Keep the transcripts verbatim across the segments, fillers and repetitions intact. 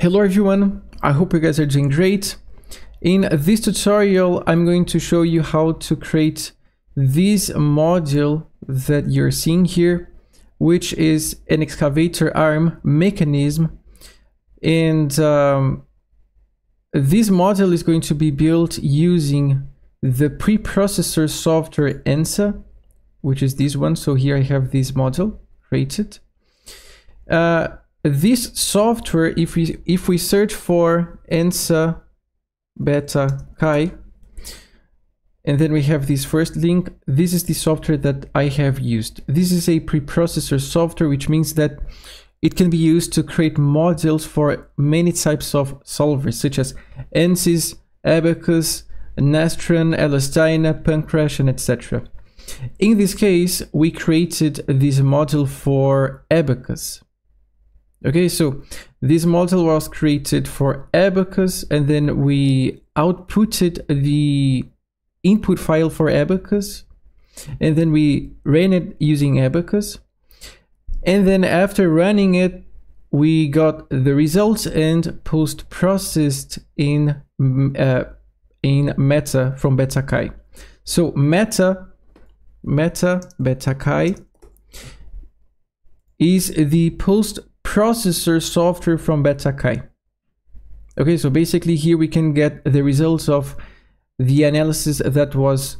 Hello everyone, I hope you guys are doing great. In this tutorial, I'm going to show you how to create this module that you're seeing here, which is an excavator arm mechanism. And um, this module is going to be built using the preprocessor software ANSA, which is this one. So here I have this module created. Uh, This software, if we if we search for ANSA beta Kai, and then we have this first link, this is the software that I have used. This is a preprocessor software, which means that it can be used to create modules for many types of solvers, such as ANSYS, Abaqus, Nastran, Allostyna, Pancrash, and et cetera. In this case, we created this module for Abaqus. Okay, so this model was created for Abaqus, and then we outputted the input file for Abaqus, and then we ran it using Abaqus, and then after running it we got the results and post-processed in uh, in META from BetaKai. So META, META BetaKai is the post processor software from BetaKai. Okay, so basically here we can get the results of the analysis that was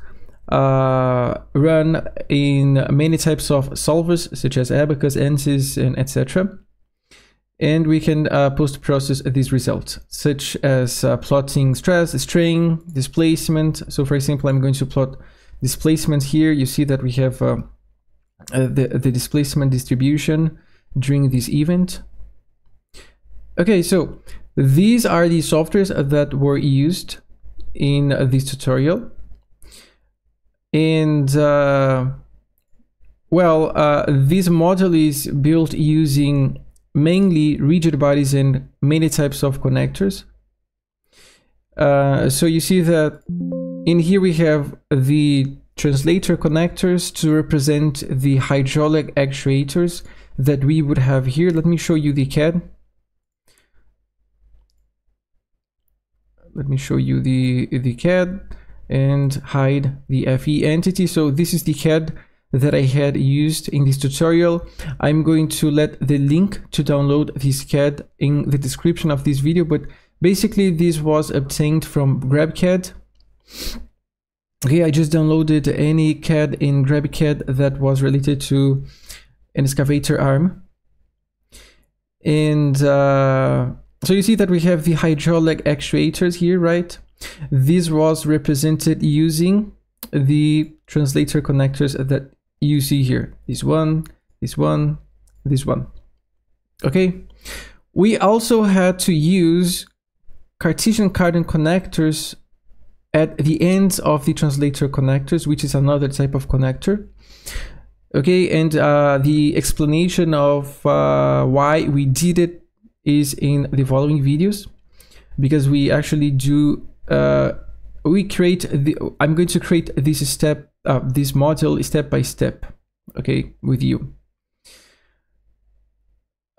uh, run in many types of solvers, such as Abaqus, ANSYS, and et cetera. And we can uh, post-process these results, such as uh, plotting stress, strain, displacement. So for example, I'm going to plot displacement here. You see that we have uh, uh, the, the displacement distribution during this event. Okay, so these are the softwares that were used in this tutorial, and uh, well, uh, this module is built using mainly rigid bodies and many types of connectors. Uh, so you see that in here we have the translator connectors to represent the hydraulic actuators that we would have here. Let me show you the C A D. Let me show you the, the C A D and hide the F E entity. So this is the C A D that I had used in this tutorial. I'm going to let the link to download this C A D in the description of this video, but basically this was obtained from GrabCAD. Okay, I just downloaded any C A D in GrabCAD that was related to an excavator arm, and uh, so you see that we have the hydraulic actuators here, right? This was represented using the translator connectors that you see here, this one, this one, this one. Okay, we also had to use Cartesian cardon connectors at the ends of the translator connectors, which is another type of connector. Okay, and uh, the explanation of uh, why we did it is in the following videos, because we actually do uh, we create the I'm going to create this step uh, this module step by step, okay, with you.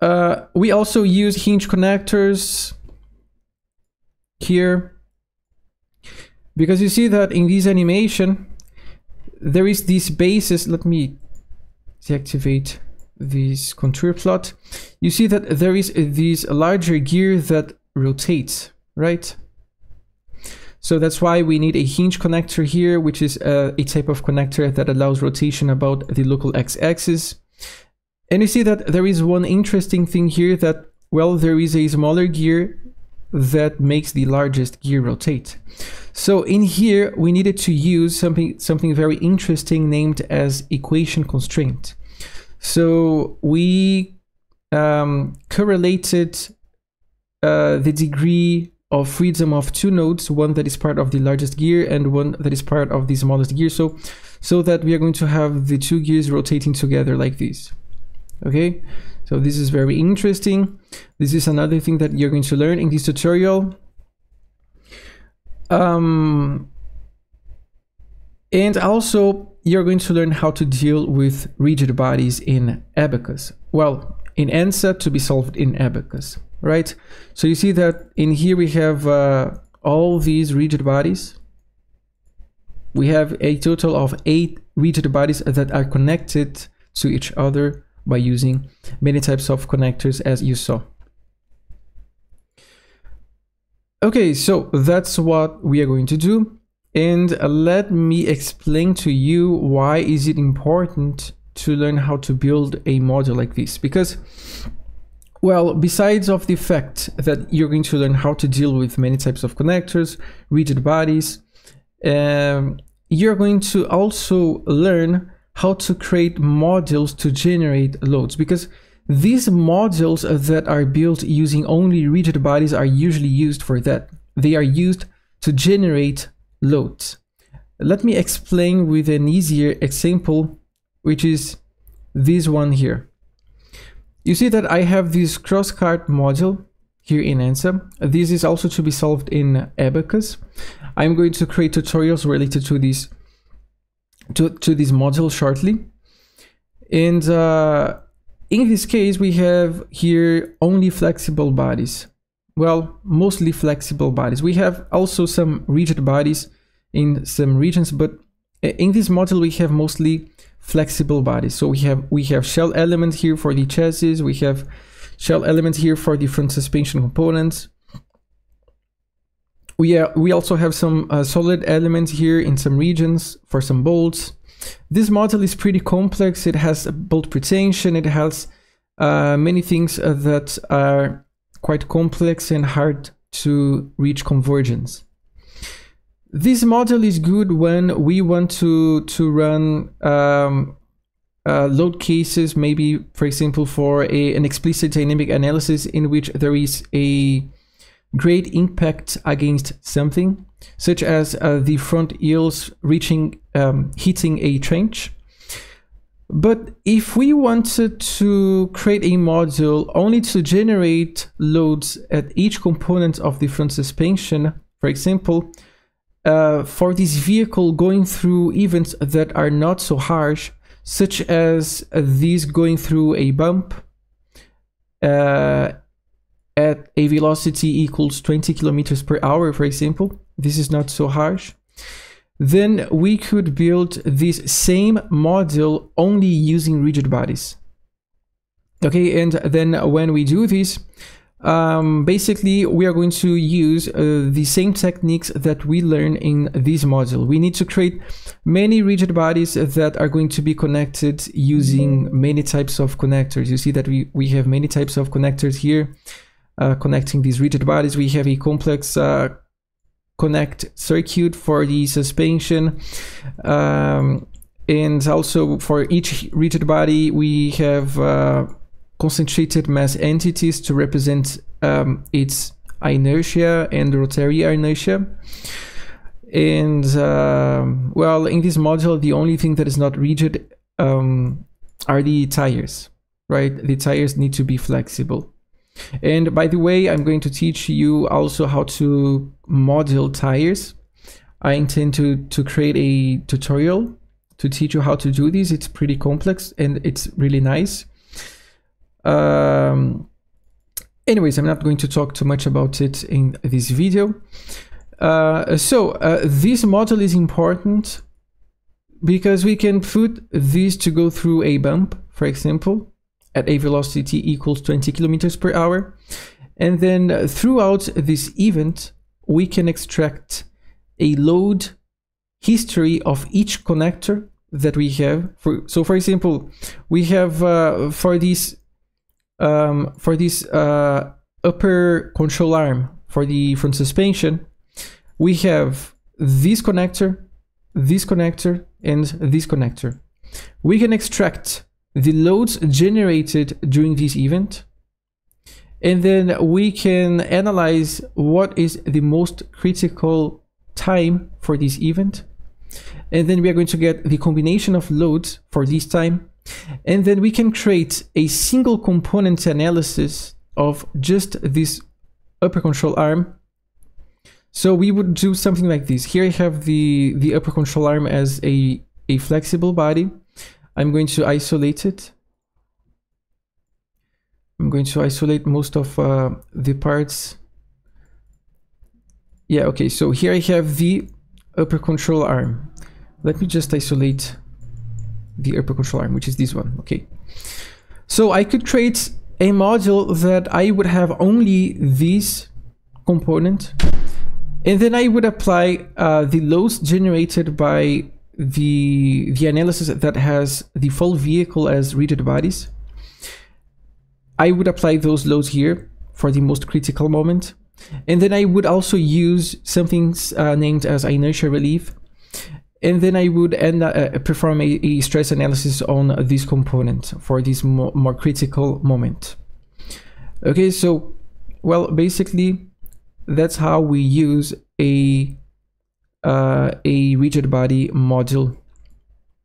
Uh, we also use hinge connectors here, because you see that in this animation there is this basis. Let me deactivate this contour plot. You see that there is this larger gear that rotates, right? So that's why we need a hinge connector here, which is uh, a type of connector that allows rotation about the local x-axis. And you see that there is one interesting thing here, that, well, there is a smaller gear that makes the largest gear rotate. So in here we needed to use something something very interesting named as equation constraint. So we um, correlated uh, the degree of freedom of two nodes, one that is part of the largest gear and one that is part of the smallest gear, so so that we are going to have the two gears rotating together like this. Okay, so this is very interesting. This is another thing that you're going to learn in this tutorial. Um, and also you're going to learn how to deal with rigid bodies in Abaqus. Well, in ANSA to be solved in Abaqus, right? So you see that in here we have uh, all these rigid bodies. We have a total of eight rigid bodies that are connected to each other by using many types of connectors, as you saw. Okay, so that's what we are going to do. And let me explain to you why is it important to learn how to build a model like this. Because, well, besides of the fact that you're going to learn how to deal with many types of connectors, rigid bodies, um, you're going to also learn how to create models to generate loads, because these models that are built using only rigid bodies are usually used for that. They are used to generate loads. Let me explain with an easier example, which is this one here. You see that I have this cross-cart model here in ANSA. This is also to be solved in Abaqus. I'm going to create tutorials related to this to, to this model shortly. And uh, in this case, we have here only flexible bodies. Well, mostly flexible bodies. We have also some rigid bodies in some regions, but in this model, we have mostly flexible bodies. So we have we have shell element here for the chassis. We have shell element here for the front suspension components. We are, we also have some uh, solid elements here in some regions for some bolts. This model is pretty complex. It has bolt pretension. It has uh, many things uh, that are quite complex and hard to reach convergence. This model is good when we want to to run um, uh, load cases, maybe, for example, for a, an explicit dynamic analysis in which there is a great impact against something, such as uh, the front wheels reaching, um, hitting a trench. But if we wanted to create a model only to generate loads at each component of the front suspension, for example, Uh, for this vehicle going through events that are not so harsh, such as uh, these going through a bump uh, at a velocity equals twenty kilometers per hour, for example, this is not so harsh, then we could build this same model only using rigid bodies. Okay, and then when we do this, Um, basically, we are going to use uh, the same techniques that we learn in this model. We need to create many rigid bodies that are going to be connected using many types of connectors. You see that we, we have many types of connectors here uh, connecting these rigid bodies. We have a complex uh, connect circuit for the suspension. Um, and also for each rigid body, we have uh, concentrated mass entities to represent um, its inertia and rotary inertia. And uh, well, in this model, the only thing that is not rigid um, are the tires, right? The tires need to be flexible. And by the way, I'm going to teach you also how to model tires. I intend to, to create a tutorial to teach you how to do this. It's pretty complex and it's really nice. Um, anyways, I'm not going to talk too much about it in this video. Uh, so uh, this model is important because we can put this to go through a bump, for example, at a velocity equals twenty kilometers per hour. And then uh, throughout this event, we can extract a load history of each connector that we have. For, so for example, we have uh, for this Um, for this uh, upper control arm for the front suspension, we have this connector, this connector, and this connector. We can extract the loads generated during this event, and then we can analyze what is the most critical time for this event, and then we are going to get the combination of loads for this time. And then we can create a single component analysis of just this upper control arm. So we would do something like this. Here I have the, the upper control arm as a, a flexible body. I'm going to isolate it. I'm going to isolate most of uh, the parts. Yeah, okay, so here I have the upper control arm. Let me just isolate the upper control arm, which is this one, okay. So I could create a module that I would have only this component, and then I would apply uh, the loads generated by the, the analysis that has the full vehicle as rigid bodies. I would apply those loads here for the most critical moment. And then I would also use something uh, named as inertia relief. And then I would end, uh, perform a, a stress analysis on this component for this mo more critical moment. Okay, so, well, basically, that's how we use a, uh, a rigid body module.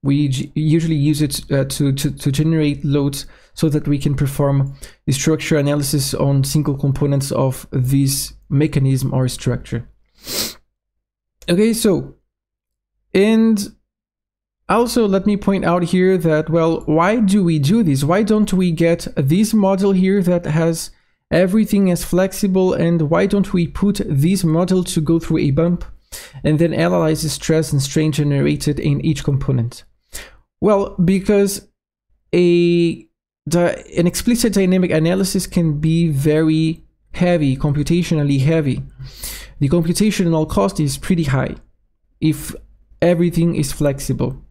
We g usually use it uh, to, to, to generate loads so that we can perform the structure analysis on single components of this mechanism or structure. Okay, so, and also let me point out here that, well, why do we do this? Why don't we get this module here that has everything as flexible, and why don't we put this module to go through a bump and then analyze the stress and strain generated in each component? Well, because a an explicit dynamic analysis can be very heavy, computationally heavy. The computational cost is pretty high if everything is flexible.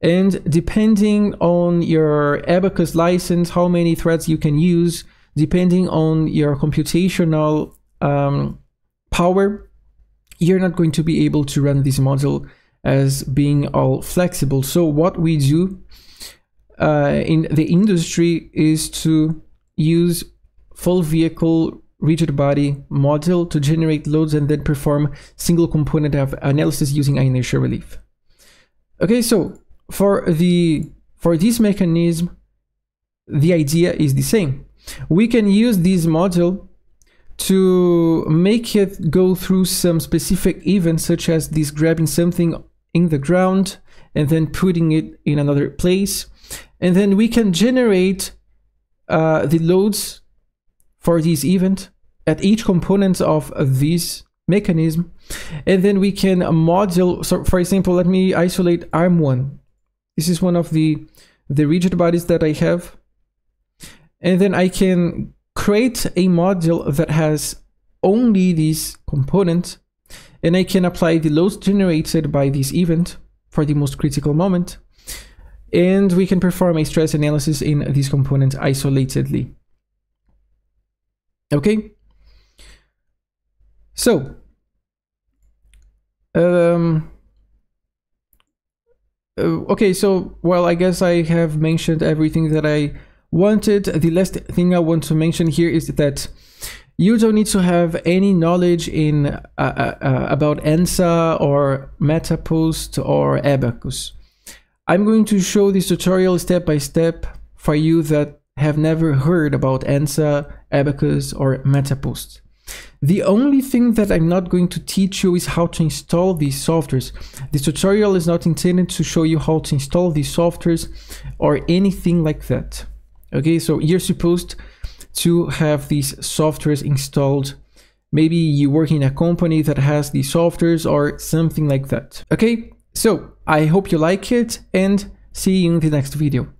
And depending on your Abaqus license, how many threads you can use, depending on your computational um, power, you're not going to be able to run this module as being all flexible. So what we do uh, in the industry is to use full vehicle rigid body model to generate loads and then perform single component of analysis using inertia relief. Okay, so for the for this mechanism, the idea is the same. We can use this module to make it go through some specific events, such as this grabbing something in the ground and then putting it in another place. And then we can generate uh, the loads for this event at each component of this mechanism. And then we can model, so for example, let me isolate arm one. This is one of the, the rigid bodies that I have. And then I can create a module that has only this component, and I can apply the loads generated by this event for the most critical moment. And we can perform a stress analysis in this component isolatedly. Okay, so um, okay, so well, I guess I have mentioned everything that I wanted. The last thing I want to mention here is that you don't need to have any knowledge in uh, uh, uh, about ANSA or META Post or Abaqus. I'm going to show this tutorial step by step for you that have never heard about ANSA, Abaqus, or META Post. The only thing that I'm not going to teach you is how to install these softwares. This tutorial is not intended to show you how to install these softwares or anything like that. Okay, so you're supposed to have these softwares installed. Maybe you work in a company that has these softwares or something like that. Okay, so I hope you like it, and see you in the next video.